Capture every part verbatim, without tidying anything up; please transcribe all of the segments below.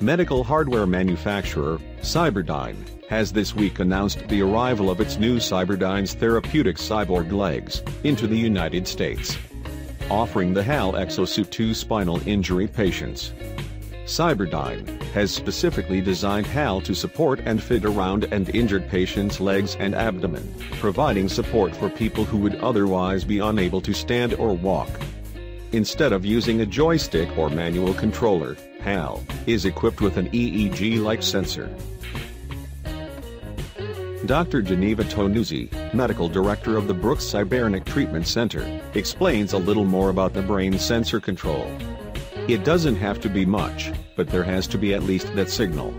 Medical hardware manufacturer, Cyberdyne, has this week announced the arrival of its new Cyberdyne's therapeutic cyborg legs into the United States, offering the HAL ExoSuit to spinal injury patients. Cyberdyne has specifically designed HAL to support and fit around and injured patients' legs and abdomen, providing support for people who would otherwise be unable to stand or walk. Instead of using a joystick or manual controller, HAL is equipped with an E E G-like sensor. Doctor Geneva Tonuzzi, medical director of the Brooks Cybernic Treatment Center, explains a little more about the brain sensor control. It doesn't have to be much, but there has to be at least that signal.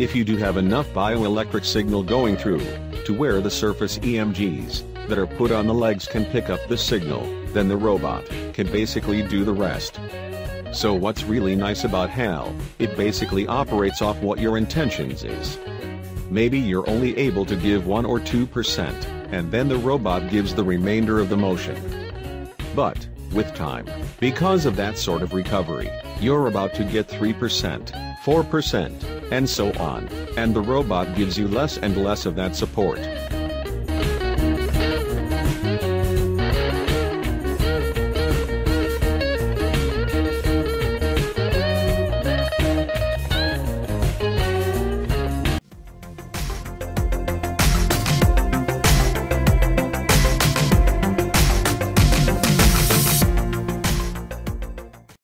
If you do have enough bioelectric signal going through, to where the surface E M Gs that are put on the legs can pick up the signal, then the robot can basically do the rest. So what's really nice about HAL, it basically operates off what your intentions is. Maybe you're only able to give one or two percent, and then the robot gives the remainder of the motion. But, with time, because of that sort of recovery, you're about to get three percent, four percent, and so on, and the robot gives you less and less of that support.